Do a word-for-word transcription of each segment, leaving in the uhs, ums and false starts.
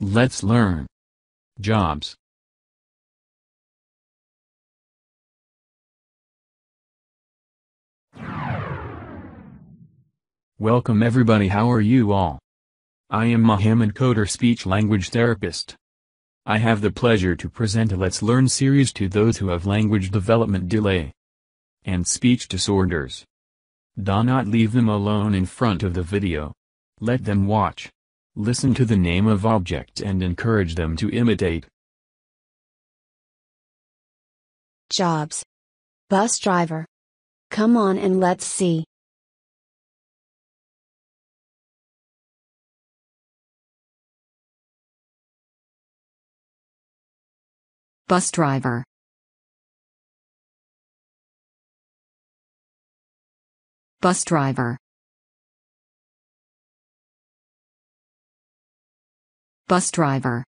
Let's learn. Jobs. Welcome everybody, how are you all? I am Mohamed Khodir, speech language therapist. I have the pleasure to present a Let's Learn series to those who have language development delay and speech disorders. Do not leave them alone in front of the video. Let them watch. Listen to the name of object and encourage them to imitate. Jobs. Bus driver. Come on and let's see. Bus driver. Bus driver. Bus driver.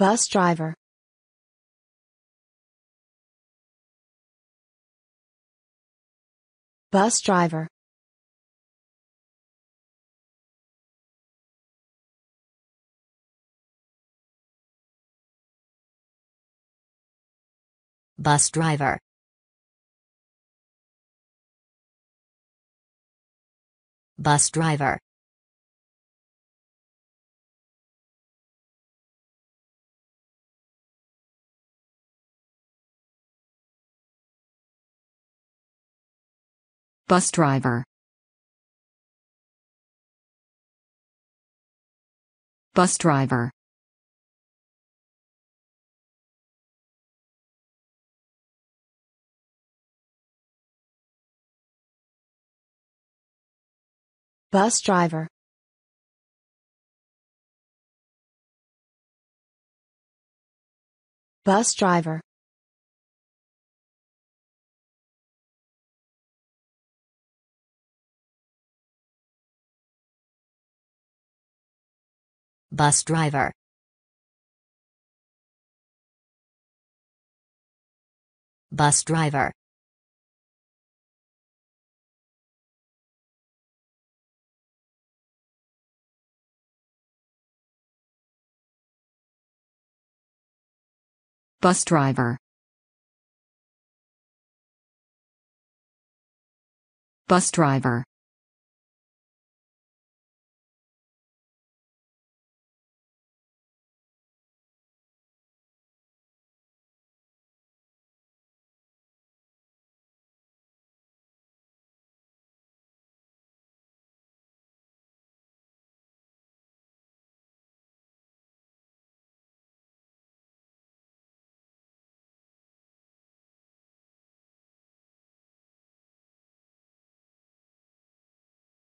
Bus driver. Bus driver. Bus driver. Bus driver. Bus driver. Bus driver. Bus driver. Bus driver. Bus driver. Bus driver. Bus driver. Bus driver.